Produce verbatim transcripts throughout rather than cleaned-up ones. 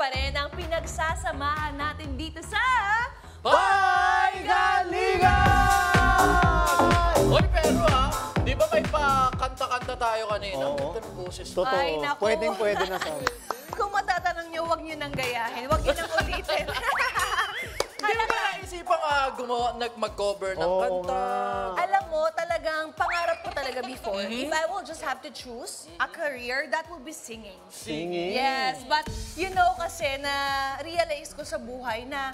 pa rin ang pinagsasamahan natin dito sa P I E Galingan! Hoy, pero ha, di ba may pakanta-kanta tayo kanina? Oo. Totoo. Ay, naku. Pwedeng pwede na sa'yo. Kung matatanong nyo, huwag nyo nang gayahin. Huwag nyo nang ulitin. Hindi mo ba naisipang uh, gumawa, mag-cover ng oh, kanta? Ma. Alam mo, talagang pangarap ko talaga before. Mm-hmm. If I will just have to choose a career, that will be singing. Singing? Yes, but you know kasi na-realize ko sa buhay na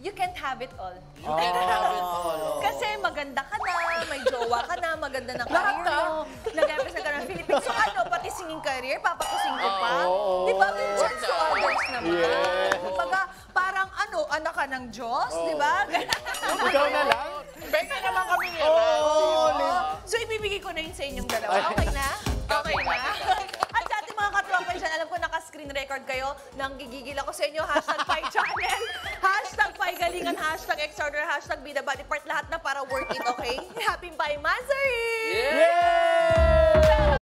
you can't have it all. You oh. can't have it all. Oh. Kasi maganda ka na, may jowa ka na, maganda na career mo, nag-represent ka ng Philippines. So ano, pati singing career, papakusing ko pa. Oh. Di ba? Church to others naman. Yes. Baga, parang ano, anak ka ng Diyos, oh. di ba? Ikaw na lang? Beka naman kami nila. Oh, so ibibigay ko na yun sa inyong dalawa. Okay na? Okay na? At sa ating mga katropa dyan, alam ko naka-screen record kayo. Nang gigigil ako sa inyo, hashtag P I E Channel, hashtag P I E Galingan, hashtag Exorder, hashtag Be The Body Part, lahat na para work it, okay? Happy P I E Mansory! Yeah!